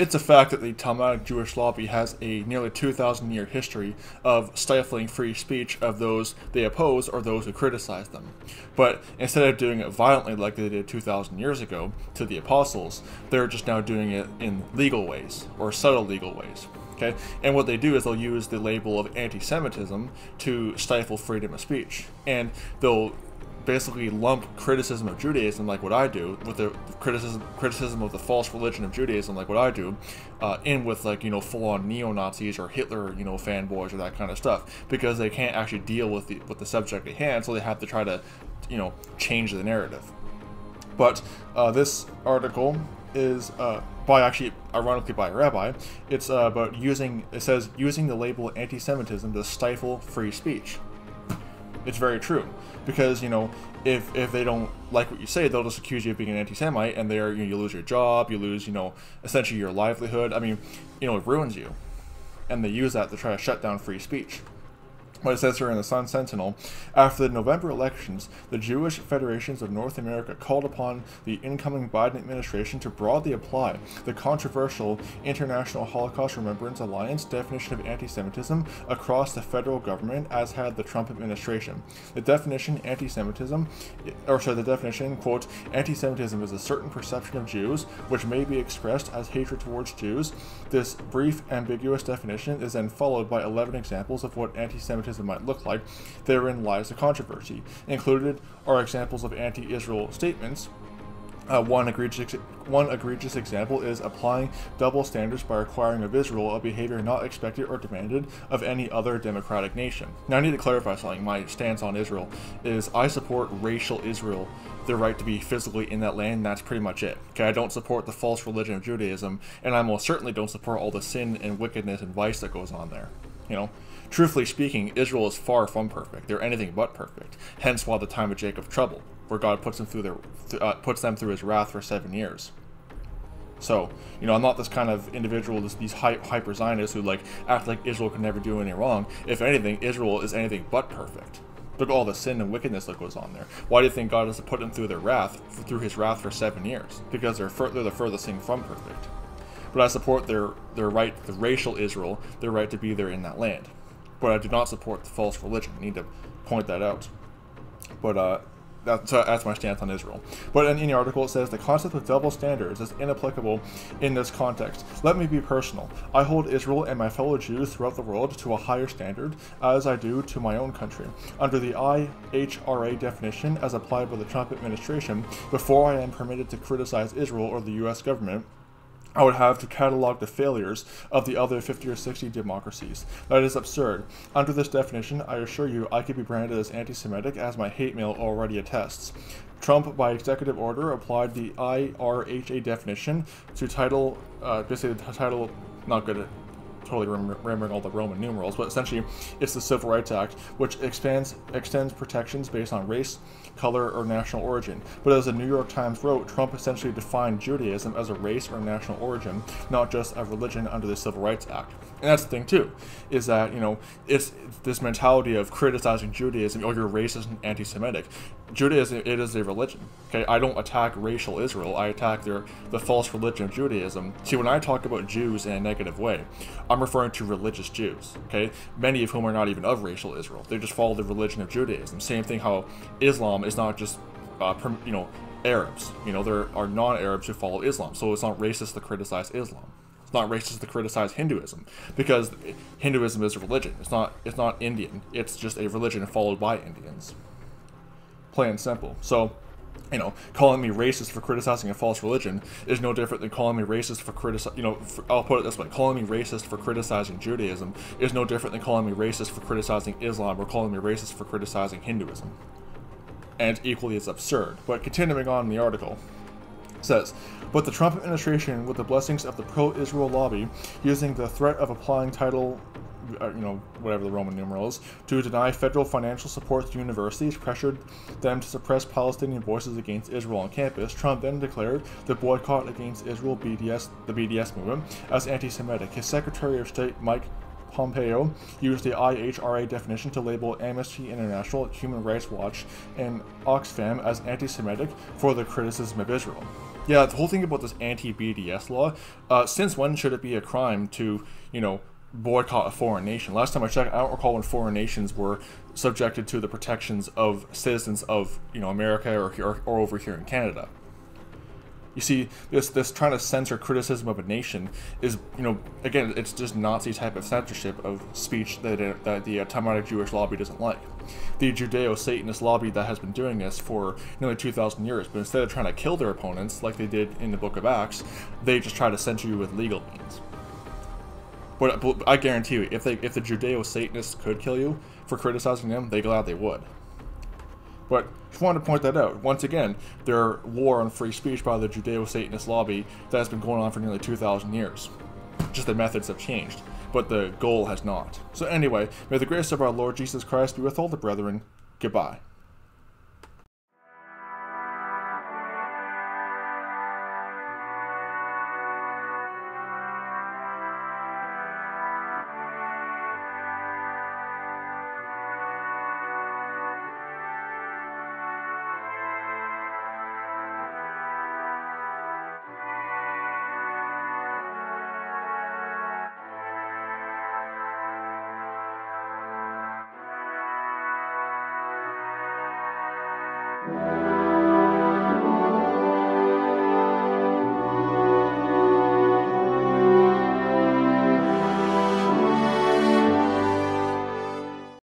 It's a fact that the Talmudic Jewish lobby has a nearly 2,000 year history of stifling free speech of those they oppose or those who criticize them. But instead of doing it violently like they did 2,000 years ago to the apostles, they're just now doing it in legal ways, or subtle legal ways. Okay? And what they do is they'll use the label of anti-Semitism to stifle freedom of speech. And they'll basically lump criticism of Judaism, like what I do, with the criticism of the false religion of Judaism, like what I do, in with, like, you know, full-on neo-Nazis or Hitler, you know, fanboys or that kind of stuff, because they can't actually deal with the subject at hand, so they have to try to, you know, change the narrative. But this article is by, actually, ironically, by a rabbi. It's about using, it says, using the label anti-Semitism to stifle free speech. It's very true, because, you know, if they don't like what you say, they'll just accuse you of being an anti-Semite, and there, you know, you lose your job, you lose, you know, essentially your livelihood. I mean, you know, it ruins you, and they use that to try to shut down free speech. But it says here in the Sun Sentinel, after the November elections, the Jewish Federations of North America called upon the incoming Biden administration to broadly apply the controversial International Holocaust Remembrance Alliance definition of anti-Semitism across the federal government, as had the Trump administration. The definition, quote, anti-Semitism is a certain perception of Jews which may be expressed as hatred towards Jews. This brief, ambiguous definition is then followed by 11 examples of what anti-Semitism might look like. Therein lies the controversy. Included are examples of anti-Israel statements. One egregious example is applying double standards by requiring of Israel a behavior not expected or demanded of any other democratic nation. Now, I need to clarify something. My stance on Israel is I support racial Israel, the right to be physically in that land, and that's pretty much it. Okay, I don't support the false religion of Judaism, and I most certainly don't support all the sin and wickedness and vice that goes on there. You know, truthfully speaking, Israel is far from perfect. They're anything but perfect. Hence why the time of Jacob's trouble, where God puts them through puts them through his wrath for 7 years. So, you know, I'm not this kind of individual, these hyper Zionists who like act like Israel can never do anything wrong. If anything, Israel is anything but perfect. Look at all the sin and wickedness that goes on there. Why do you think God has to put them through their wrath, through his wrath for 7 years? Because they're the furthest thing from perfect. But I support their right, the racial Israel, their right to be there in that land. But I do not support the false religion. I need to point that out. But that's my stance on Israel. But in the article it says, the concept of double standards is inapplicable in this context. Let me be personal. I hold Israel and my fellow Jews throughout the world to a higher standard, as I do to my own country. Under the IHRA definition, as applied by the Trump administration, before I am permitted to criticize Israel or the U.S. government, I would have to catalog the failures of the other 50 or 60 democracies. That is absurd. Under this definition, I assure you, I could be branded as anti-Semitic, as my hate mail already attests. Trump, by executive order, applied the IHRA definition to title, basically the title, not good at totally remembering all the Roman numerals, but essentially it's the Civil Rights Act, which extends protections based on race, color, or national origin. But as the New York Times wrote, Trump essentially defined Judaism as a race or national origin, not just a religion under the Civil Rights Act. And that's the thing too, is that, you know, it's this mentality of criticizing Judaism, oh, you're racist and anti-Semitic. Judaism, it is a religion. Okay, I don't attack racial Israel, I attack the false religion of Judaism. See, when I talk about Jews in a negative way, I'm referring to religious Jews, okay? Many of whom are not even of racial Israel. They just follow the religion of Judaism. Same thing how Islam is not just, you know, Arabs. You know, there are non-Arabs who follow Islam, so it's not racist to criticize Islam. It's not racist to criticize Hinduism, because Hinduism is a religion. It's not Indian. It's just a religion followed by Indians. Plain and simple. So, you know, calling me racist for criticizing a false religion is no different than calling me racist for criticizing, you know, I'll put it this way, calling me racist for criticizing Judaism is no different than calling me racist for criticizing Islam or calling me racist for criticizing Hinduism. And equally it's absurd. But continuing on in the article, says, but the Trump administration, with the blessings of the pro-Israel lobby, using the threat of applying title, you know, whatever the Roman numeral is, to deny federal financial support to universities, pressured them to suppress Palestinian voices against Israel on campus. Trump then declared the boycott against Israel, the BDS movement, as anti-Semitic. His Secretary of State, Mike Pompeo used the IHRA definition to label Amnesty International, Human Rights Watch, and Oxfam as anti-Semitic for the criticism of Israel. Yeah, the whole thing about this anti-BDS law, since when should it be a crime to, you know, boycott a foreign nation? Last time I checked, I don't recall when foreign nations were subjected to the protections of citizens of, you know, America or over here in Canada. You see, this trying to censor criticism of a nation is, you know, again, it's just Nazi type of censorship of speech that the Talmudic Jewish lobby doesn't like. The Judeo-Satanist lobby that has been doing this for nearly 2,000 years, but instead of trying to kill their opponents like they did in the Book of Acts, they just try to censor you with legal means. But I guarantee you, if the Judeo-Satanists could kill you for criticizing them, they glad they would. But just wanted to point that out. Once again, their war on free speech by the Judeo-Satanist lobby that has been going on for nearly 2,000 years. Just the methods have changed, but the goal has not. So anyway, may the grace of our Lord Jesus Christ be with all the brethren. Goodbye.